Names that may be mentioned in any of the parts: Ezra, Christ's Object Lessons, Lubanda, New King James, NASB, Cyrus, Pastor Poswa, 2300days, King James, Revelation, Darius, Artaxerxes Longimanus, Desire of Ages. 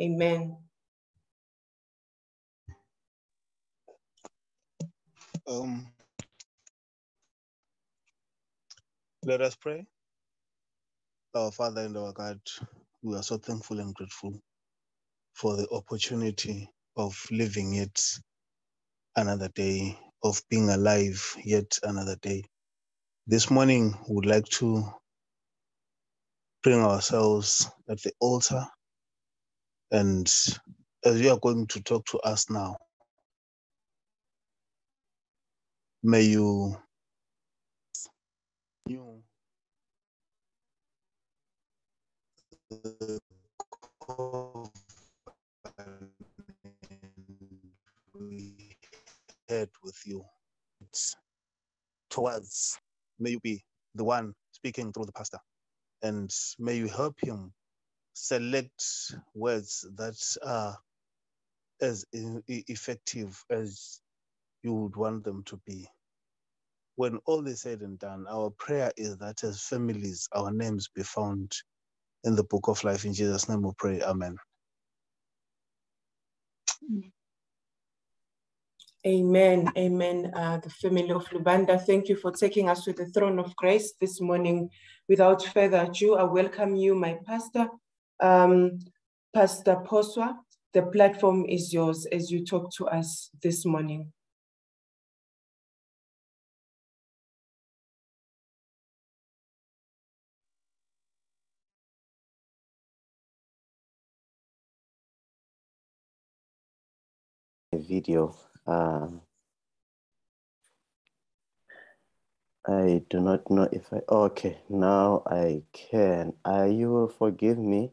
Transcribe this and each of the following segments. Amen. Let us pray. Our Father and our God, we are so thankful and grateful for the opportunity of living yet another day, of being alive yet another day. This morning, we would like to bring ourselves at the altar. And as you are going to talk to us now, may you we head with you towards, may you be the one speaking through the pastor, and may you help him select words that are as effective as you would want them to be. When all is said and done, our prayer is that as families, our names be found in the book of life. In Jesus' name we pray. Amen. Amen. Amen. The family of Lubanda, thank you for taking us to the throne of grace this morning. Without further ado, I welcome you, my pastor, Pastor Poswa. The platform is yours as you talk to us this morning. Video. I do not know if I, okay, now I can. You will forgive me.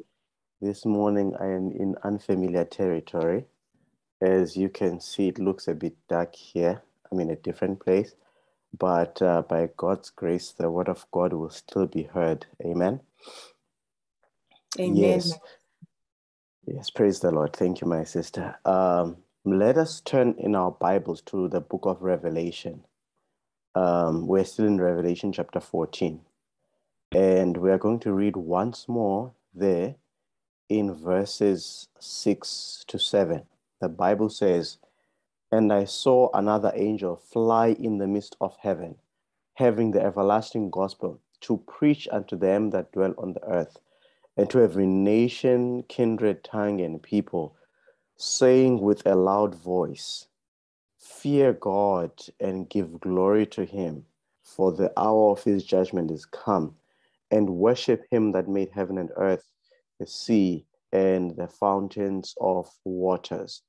This morning I am in unfamiliar territory. As you can see, it looks a bit dark here. I'm in a different place, but by God's grace, the word of God will still be heard. Amen. Amen. Yes, praise the Lord. Thank you, my sister. Let us turn in our Bibles to the book of Revelation. We're still in Revelation chapter 14. And we are going to read once more there in verses 6 to 7. The Bible says, "And I saw another angel fly in the midst of heaven, having the everlasting gospel to preach unto them that dwell on the earth, and to every nation, kindred, tongue, and people, saying with a loud voice, fear God and give glory to him, for the hour of his judgment is come, and worship him that made heaven and earth, the sea, and the fountains of waters."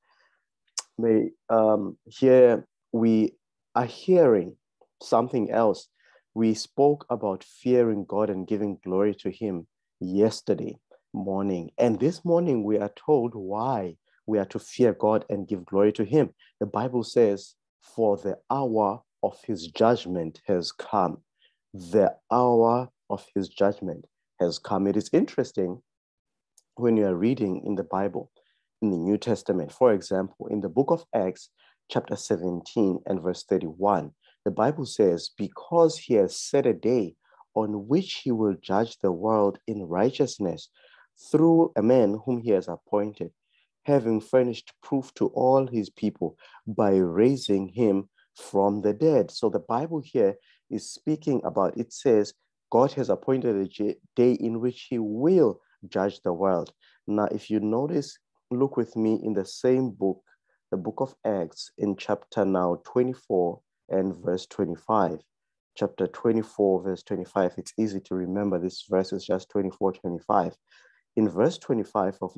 Here we are hearing something else. We spoke about fearing God and giving glory to him yesterday morning, and this morning we are told why we are to fear God and give glory to him. The Bible says, for the hour of his judgment has come. The hour of his judgment has come. It is interesting when you are reading in the Bible, in the New Testament, for example, in the book of Acts, chapter 17 and verse 31, the Bible says, because he has set a day on which he will judge the world in righteousness through a man whom he has appointed, having furnished proof to all his people by raising him from the dead. So the Bible here is speaking about, it says, God has appointed a day in which he will judge the world. Now, if you notice, look with me in the same book, the book of Acts, in chapter now 24 and verse 25. Chapter 24, verse 25. It's easy to remember this verse, is just 24, 25. In verse 25 of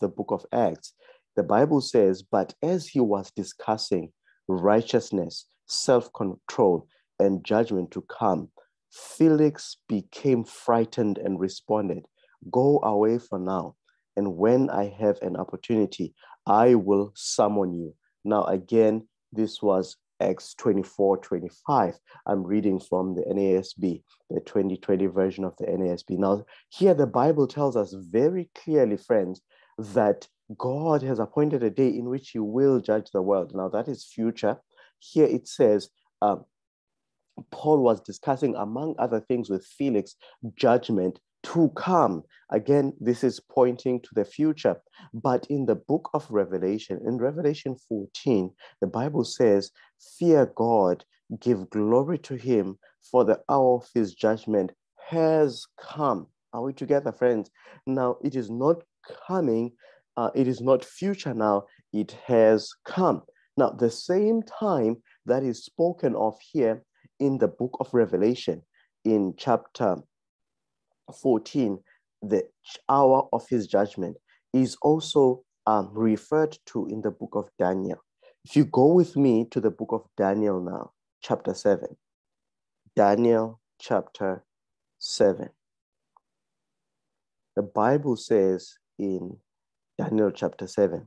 the book of Acts, the Bible says, but as he was discussing righteousness, self-control, and judgment to come, Felix became frightened and responded, go away for now, and when I have an opportunity, I will summon you. Now, again, this was Acts 24, 25. I'm reading from the NASB, the 2020 version of the NASB. Now, here the Bible tells us very clearly, friends, that God has appointed a day in which he will judge the world. Now, that is future. Here it says, Paul was discussing, among other things with Felix, judgment to come. Again, this is pointing to the future. But in the book of Revelation, in Revelation 14, the Bible says, fear God, give glory to him, for the hour of his judgment has come. Are we together, friends? Now, it is not coming. It is not future now. It has come. Now, the same time that is spoken of here in the book of Revelation, in chapter 14, the hour of his judgment is also referred to in the book of Daniel. If you go with me to the book of Daniel now, chapter 7, Daniel chapter 7. The Bible says in Daniel chapter 7,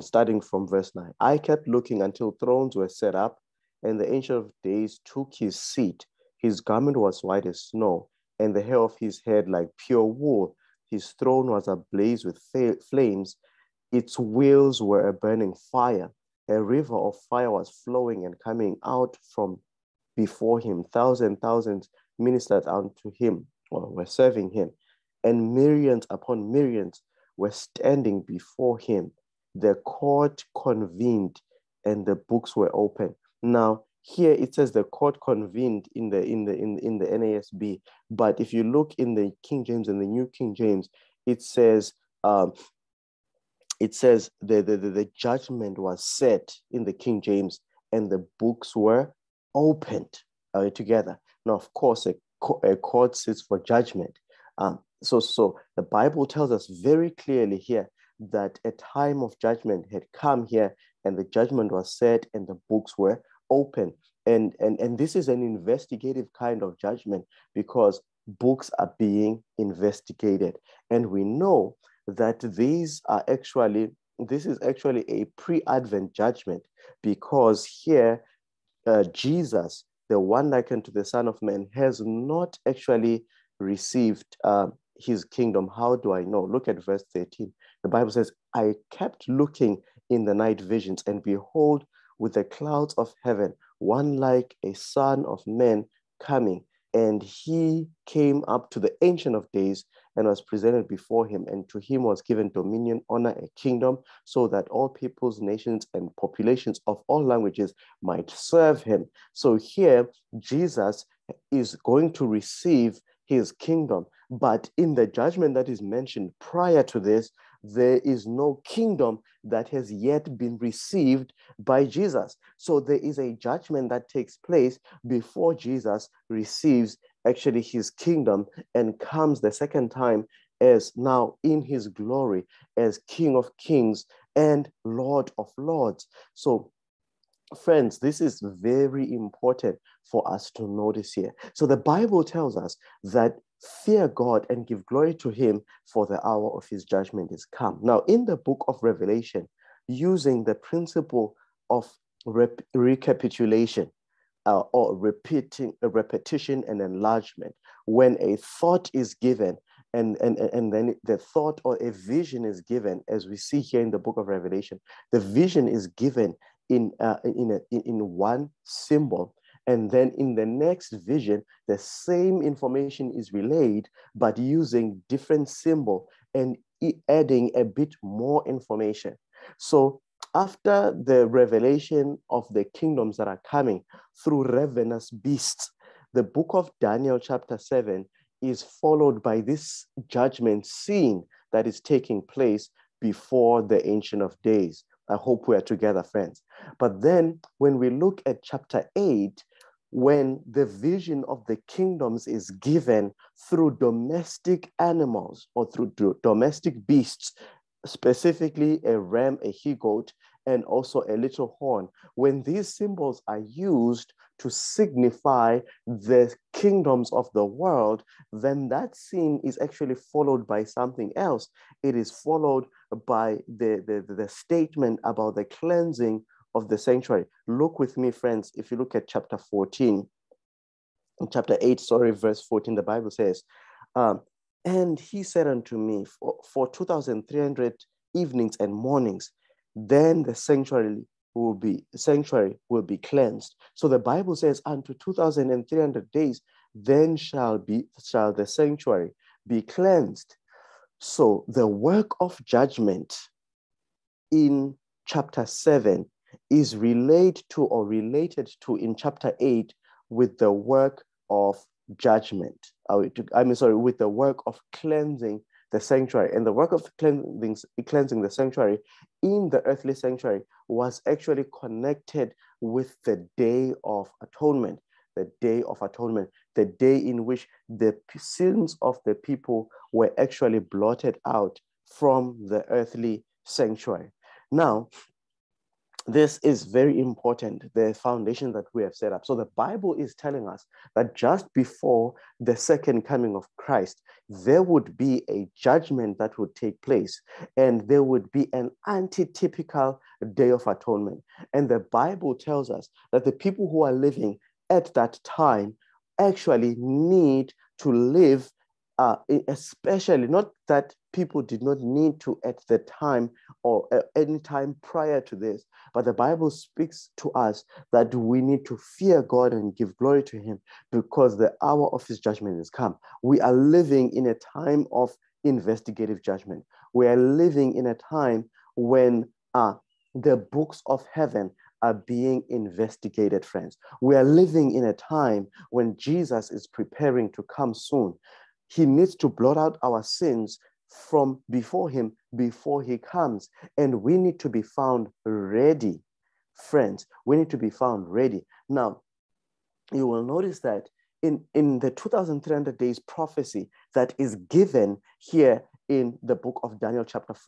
starting from verse 9, I kept looking until thrones were set up, and the Ancient of Days took his seat. His garment was white as snow, and the hair of his head like pure wool. His throne was ablaze with flames. Its wheels were a burning fire. A river of fire was flowing and coming out from before him. Thousands ministered unto him, or were serving him, and myriads upon myriads were standing before him. The court convened, and the books were opened. Now, here it says the court convened in the NASB, but if you look in the King James and the New King James, it says the judgment was set in the King James, and the books were opened together. Now, of course, a court sits for judgment. So the Bible tells us very clearly here that a time of judgment had come here, and the judgment was set, and the books were open. And this is an investigative kind of judgment, because books are being investigated. And we know that this is actually a pre-Advent judgment, because here Jesus, the one likened to the Son of Man, has not actually received his kingdom. How do I know? Look at verse 13. The Bible says, I kept looking in the night visions, and behold, with the clouds of heaven, one like a son of man coming. And he came up to the Ancient of Days and was presented before him. And to him was given dominion, honor, and kingdom, so that all peoples, nations, and populations of all languages might serve him. So here, Jesus is going to receive his kingdom. But in the judgment that is mentioned prior to this, there is no kingdom that has yet been received by Jesus. So there is a judgment that takes place before Jesus receives actually his kingdom and comes the second time as now in his glory as King of Kings and Lord of Lords. So friends, this is very important for us to notice here. So the Bible tells us that fear God and give glory to him, for the hour of his judgment is come. Now, in the book of Revelation, using the principle of recapitulation or repetition and enlargement, when a thought is given and then the thought or a vision is given, as we see here in the book of Revelation, the vision is given in one symbol. And then in the next vision, the same information is relayed, but using different symbol and adding a bit more information. So after the revelation of the kingdoms that are coming through ravenous beasts, the book of Daniel chapter 7 is followed by this judgment scene that is taking place before the Ancient of Days. I hope we are together, friends. But then when we look at chapter 8, when the vision of the kingdoms is given through domestic animals or through domestic beasts, specifically a ram, a he-goat, and also a little horn, when these symbols are used to signify the kingdoms of the world, then that scene is actually followed by something else. It is followed by the statement about the cleansing of the sanctuary. Look with me, friends, if you look at chapter 8, verse 14, the Bible says, and he said unto me, for 2,300 evenings and mornings, then the sanctuary will be cleansed. So the Bible says, unto 2,300 days, then shall the sanctuary be cleansed. So the work of judgment in chapter 7 is related to in chapter 8 with the work of judgment. With the work of cleansing the sanctuary. And the work of cleansing the sanctuary in the earthly sanctuary was actually connected with the Day of Atonement, the day in which the sins of the people were actually blotted out from the earthly sanctuary. Now, this is very important, the foundation that we have set up. So the Bible is telling us that just before the second coming of Christ, there would be a judgment that would take place, and there would be an antitypical Day of Atonement. And the Bible tells us that the people who are living at that time actually need to live, especially, not that people did not need to at the time or at any time prior to this, but the Bible speaks to us that we need to fear God and give glory to him because the hour of his judgment has come. We are living in a time of investigative judgment. We are living in a time when the books of heaven are being investigated, friends. We are living in a time when Jesus is preparing to come soon. He needs to blot out our sins from before him, before he comes. And we need to be found ready, friends. We need to be found ready. Now, you will notice that in the 2,300 days prophecy that is given here in the book of Daniel chapter 8,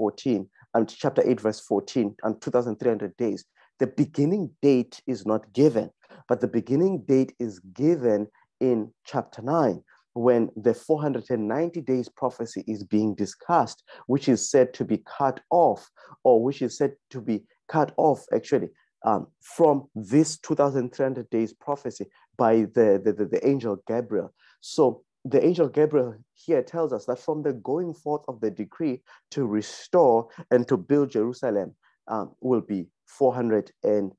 verse 14, and 2,300 days, the beginning date is not given, but the beginning date is given in chapter 9, when the 490 days prophecy is being discussed, which is said to be cut off, from this 2,300 days prophecy by the angel Gabriel. So the angel Gabriel here tells us that from the going forth of the decree to restore and to build Jerusalem will be 487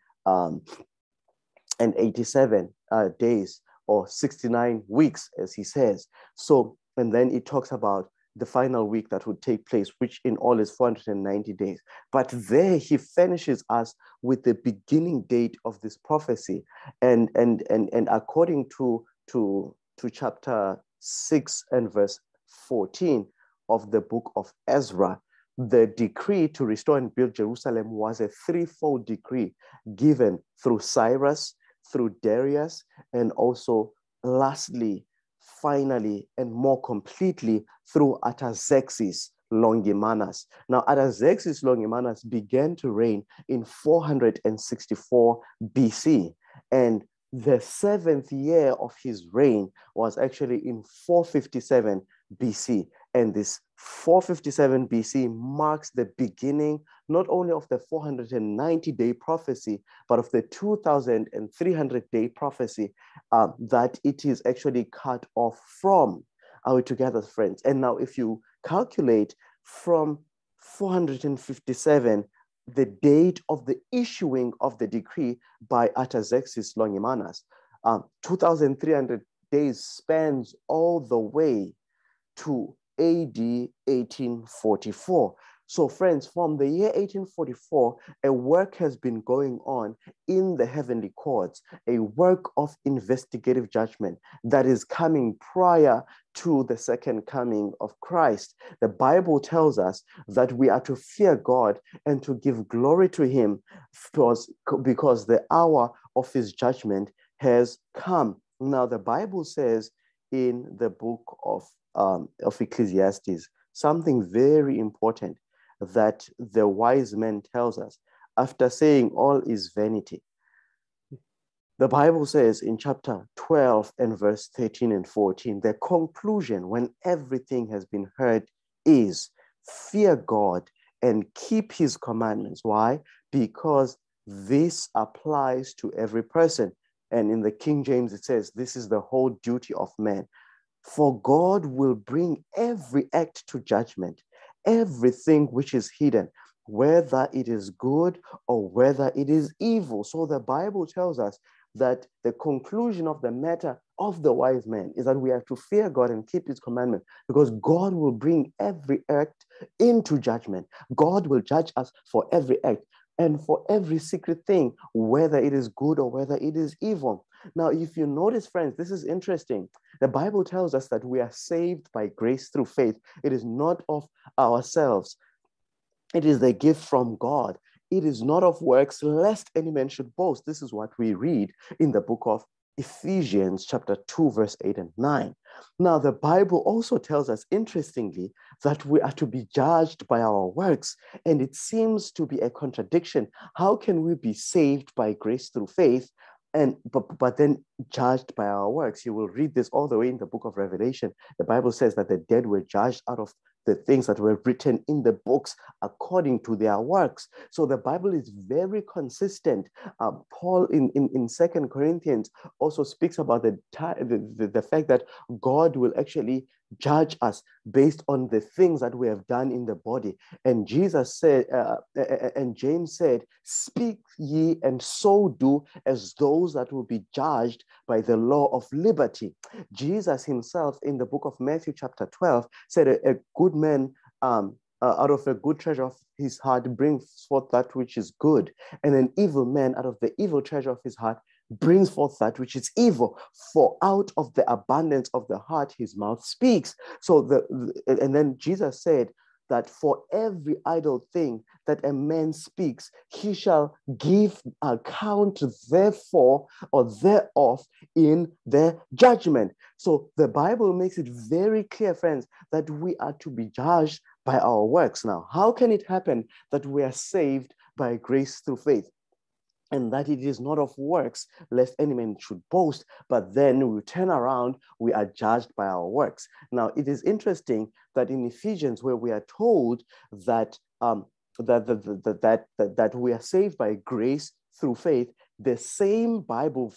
days, or 69 weeks, as he says. So, and then it talks about the final week that would take place, which in all is 490 days. But there he finishes us with the beginning date of this prophecy. And according to chapter 6 and verse 14 of the book of Ezra, the decree to restore and build Jerusalem was a threefold decree given through Cyrus, through Darius, and also lastly, finally, and more completely through Artaxerxes Longimanus. Now, Artaxerxes Longimanus began to reign in 464 BC, and the seventh year of his reign was actually in 457 BC. And this 457 BC marks the beginning not only of the 490-day prophecy, but of the 2,300-day prophecy that it is actually cut off from. Are we together, friends? And now if you calculate from 457, the date of the issuing of the decree by Artaxerxes Longimanus, 2,300 days spans all the way to AD 1844. So friends, from the year 1844, a work has been going on in the heavenly courts, a work of investigative judgment that is coming prior to the second coming of Christ. The Bible tells us that we are to fear God and to give glory to him because the hour of his judgment has come. Now the Bible says in the book of Ecclesiastes, something very important that the wise man tells us after saying all is vanity. The Bible says in chapter 12 and verse 13 and 14, the conclusion when everything has been heard is fear God and keep his commandments. Why? Because this applies to every person. And in the King James, it says, this is the whole duty of man. For God will bring every act to judgment, everything which is hidden, whether it is good or whether it is evil. So the Bible tells us that the conclusion of the matter of the wise man is that we are to fear God and keep his commandments, because God will bring every act into judgment. God will judge us for every act and for every secret thing, whether it is good or whether it is evil. Now, if you notice, friends, this is interesting. The Bible tells us that we are saved by grace through faith. It is not of ourselves. It is the gift from God. It is not of works, lest any man should boast. This is what we read in the book of Ephesians chapter 2, verse 8 and 9. Now, the Bible also tells us, interestingly, that we are to be judged by our works, and it seems to be a contradiction. How can we be saved by grace through faith and but then judged by our works? You will read this all the way in the book of Revelation. The Bible says that the dead were judged out of the things that were written in the books according to their works. So the Bible is very consistent. Paul in 2 Corinthians also speaks about the fact that God will actually judge us based on the things that we have done in the body. And Jesus said, and James said, "Speak ye and so do as those that will be judged by the law of liberty." Jesus himself in the book of Matthew chapter 12 said, a good man out of a good treasure of his heart brings forth that which is good, and an evil man out of the evil treasure of his heart brings forth that which is evil, for out of the abundance of the heart his mouth speaks. So and then Jesus said that for every idle thing that a man speaks, he shall give account therefore or thereof in the judgment. So the Bible makes it very clear, friends, that we are to be judged by our works. Now, how can it happen that we are saved by grace through faith, and that it is not of works, lest any man should boast, but then we turn around, we are judged by our works? Now, it is interesting that in Ephesians, where we are told that, that we are saved by grace through faith, the same Bible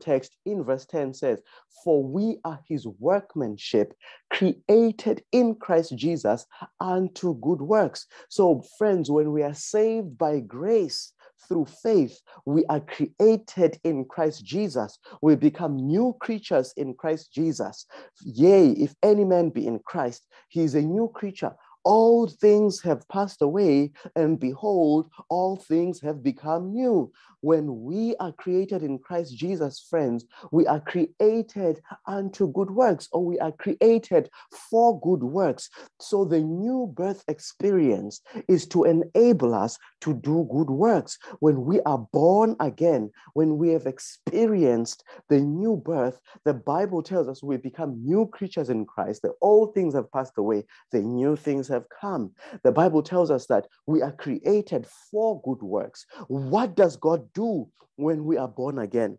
text in verse 10 says, "For we are his workmanship, created in Christ Jesus unto good works." So, friends, when we are saved by grace through faith, we are created in Christ Jesus. We become new creatures in Christ Jesus. Yea, if any man be in Christ, he is a new creature. All things have passed away, and behold, all things have become new. When we are created in Christ Jesus, friends, we are created unto good works, or we are created for good works. So the new birth experience is to enable us to do good works. When we are born again, when we have experienced the new birth, the Bible tells us we become new creatures in Christ. The old things have passed away, the new things have come. The Bible tells us that we are created for good works. What does God do when we are born again?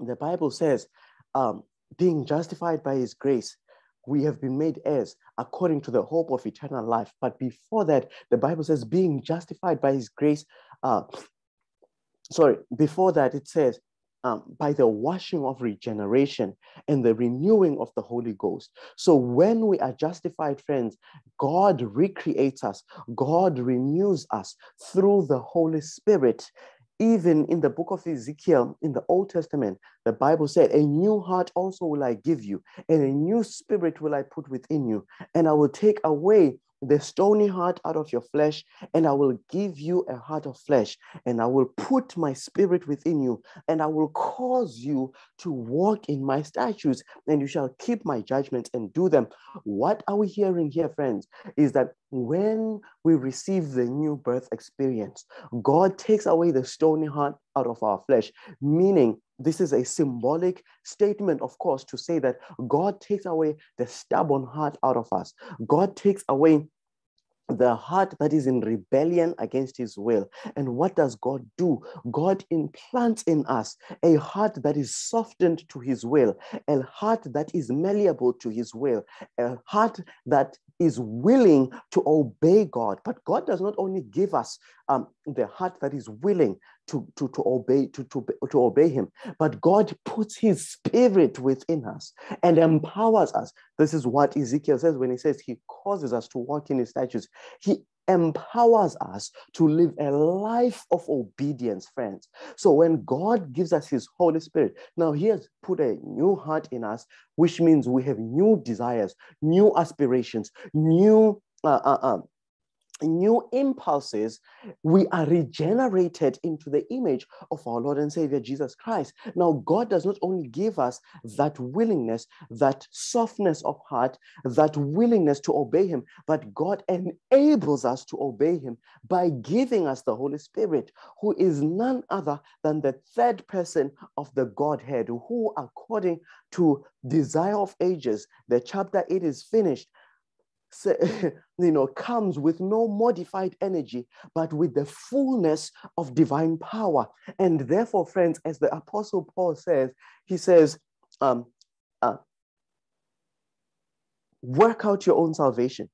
The Bible says, being justified by his grace, we have been made heirs according to the hope of eternal life. But before that, the Bible says, being justified by his grace, before that it says, by the washing of regeneration and the renewing of the Holy Ghost. So when we are justified, friends, God recreates us. God renews us through the Holy Spirit. Even in the book of Ezekiel, in the Old Testament, the Bible said, "A new heart also will I give you, and a new spirit will I put within you. And I will take away the stony heart out of your flesh, and I will give you a heart of flesh, and I will put my spirit within you, and I will cause you to walk in my statutes, and you shall keep my judgments and do them." What are we hearing here, friends, is that when we receive the new birth experience, God takes away the stony heart out of our flesh, meaning this is a symbolic statement, of course, to say that God takes away the stubborn heart out of us. God takes away the heart that is in rebellion against his will. And what does God do? God implants in us a heart that is softened to his will, a heart that is malleable to his will, a heart that is willing to obey God. But God does not only give us the heart that is willing to obey him, but God puts his spirit within us and empowers us. This is what Ezekiel says when he says he causes us to walk in his statutes. He empowers us to live a life of obedience, friends. So when God gives us his Holy Spirit, now he has put a new heart in us, which means we have new desires, new aspirations, new impulses. We are regenerated into the image of our Lord and Savior Jesus Christ. Now, God does not only give us that willingness, that softness of heart, that willingness to obey him, but God enables us to obey him by giving us the Holy Spirit, who is none other than the third person of the Godhead, who, according to Desire of Ages, the chapter It Is Finished, comes with no modified energy, but with the fullness of divine power. And therefore, friends, as the Apostle Paul says, he says, work out your own salvation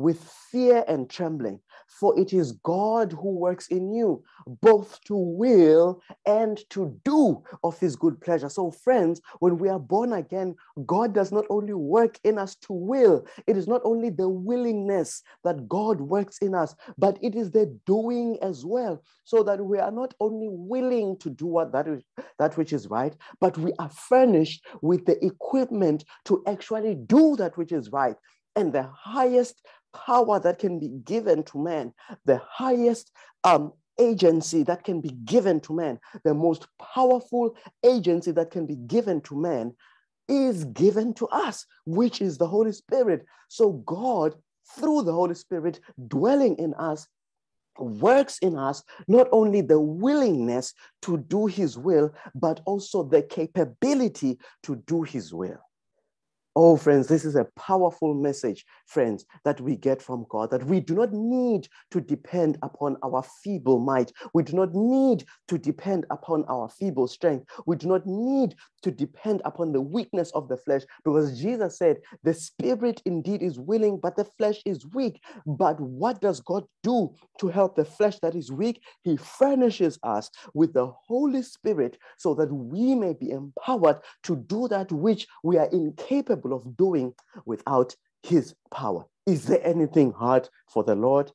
with fear and trembling, for it is God who works in you, both to will and to do of his good pleasure. So friends, when we are born again, God does not only work in us to will. It is not only the willingness that God works in us, but it is the doing as well, so that we are not only willing to do that which is right, but we are furnished with the equipment to actually do that which is right. And the highest power that can be given to man, the highest agency that can be given to man, the most powerful agency that can be given to man is given to us, which is the Holy Spirit. So God, through the Holy Spirit dwelling in us, works in us not only the willingness to do his will, but also the capability to do his will. Oh, friends, this is a powerful message, friends, that we get from God, that we do not need to depend upon our feeble might. We do not need to depend upon our feeble strength. We do not need to depend upon the weakness of the flesh, because Jesus said, the spirit indeed is willing, but the flesh is weak. But what does God do to help the flesh that is weak? He furnishes us with the Holy Spirit so that we may be empowered to do that which we are incapable of doing without his power. Is there anything hard for the Lord?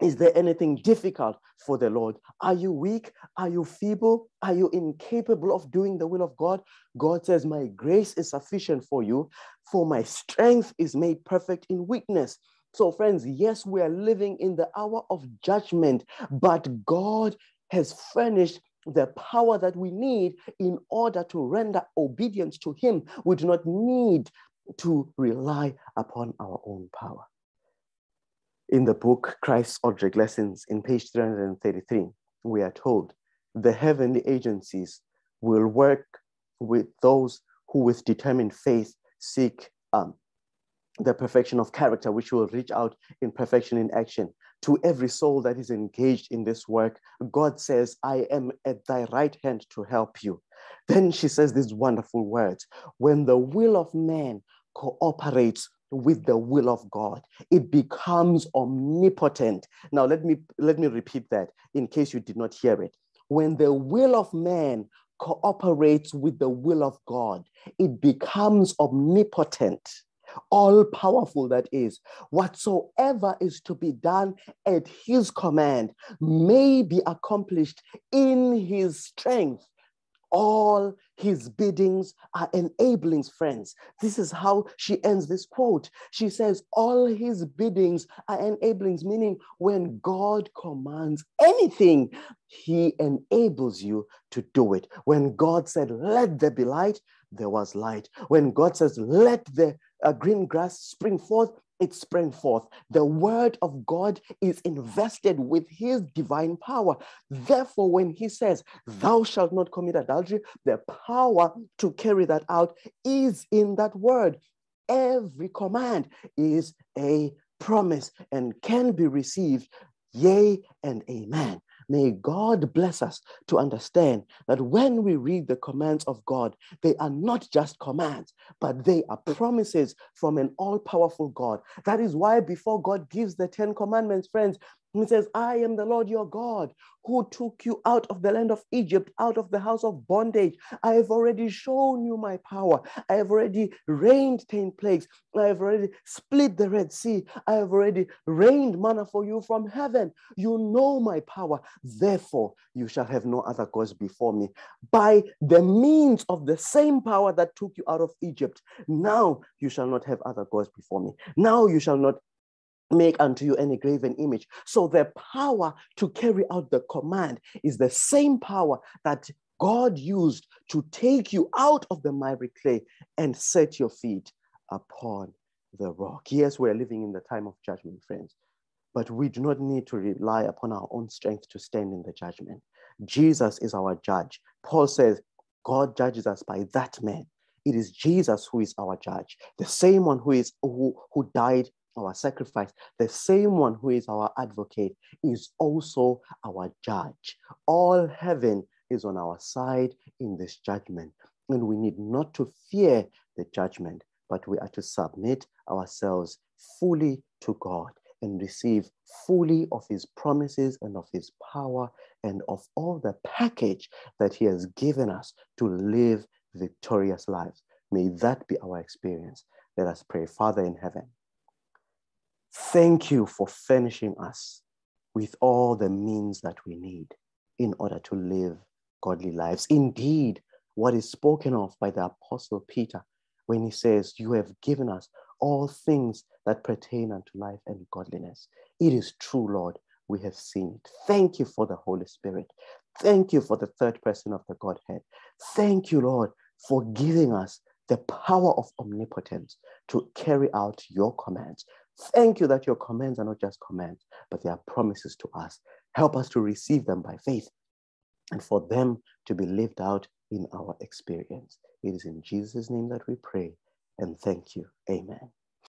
Is there anything difficult for the Lord? Are you weak? Are you feeble? Are you incapable of doing the will of God? God says, my grace is sufficient for you, for my strength is made perfect in weakness. So friends, yes, we are living in the hour of judgment, but God has furnished the power that we need in order to render obedience to him. We do not need to rely upon our own power. In the book, Christ's Object Lessons, in page 333, we are told, the heavenly agencies will work with those who with determined faith seek the perfection of character, which will reach out in perfection in action. To every soul that is engaged in this work, God says, I am at thy right hand to help you. Then she says these wonderful words, when the will of man cooperates with the will of God, it becomes omnipotent. Now, let me repeat that in case you did not hear it. When the will of man cooperates with the will of God, it becomes omnipotent. All-powerful, that is. Whatsoever is to be done at his command may be accomplished in his strength. All his biddings are enablings, friends. This is how she ends this quote. She says, all his biddings are enablings, meaning when God commands anything, he enables you to do it. When God said, let there be light, there was light. When God says, let the green grass spring forth, it sprang forth. The word of God is invested with his divine power. Therefore, when he says, thou shalt not commit adultery, the power to carry that out is in that word. Every command is a promise and can be received. Yea and amen. May God bless us to understand that when we read the commands of God, they are not just commands, but they are promises from an all-powerful God. That is why before God gives the 10 commandments, friends, It says, I am the Lord your God who took you out of the land of Egypt, out of the house of bondage. I have already shown you my power. I have already rained 10 plagues. I have already split the Red Sea. I have already rained manna for you from heaven. You know my power. Therefore, you shall have no other gods before me. By the means of the same power that took you out of Egypt, now you shall not have other gods before me. Now you shall not make unto you any graven image. So the power to carry out the command is the same power that God used to take you out of the miry clay and set your feet upon the rock. Yes, we're living in the time of judgment, friends, but we do not need to rely upon our own strength to stand in the judgment. Jesus is our judge. Paul says, God judges us by that man. It is Jesus who is our judge, the same one who died our sacrifice, the same one who is our advocate is also our judge. All heaven is on our side in this judgment, and we need not to fear the judgment, but we are to submit ourselves fully to God and receive fully of his promises and of his power and of all the package that he has given us to live victorious lives. May that be our experience. Let us pray. Father in heaven, thank you for furnishing us with all the means that we need in order to live godly lives. Indeed, what is spoken of by the Apostle Peter when he says, you have given us all things that pertain unto life and godliness. It is true, Lord, we have seen it. Thank you for the Holy Spirit. Thank you for the third person of the Godhead. Thank you, Lord, for giving us the power of omnipotence to carry out your commands. Thank you that your commands are not just commands, but they are promises to us. Help us to receive them by faith and for them to be lived out in our experience. It is in Jesus' name that we pray and thank you. Amen.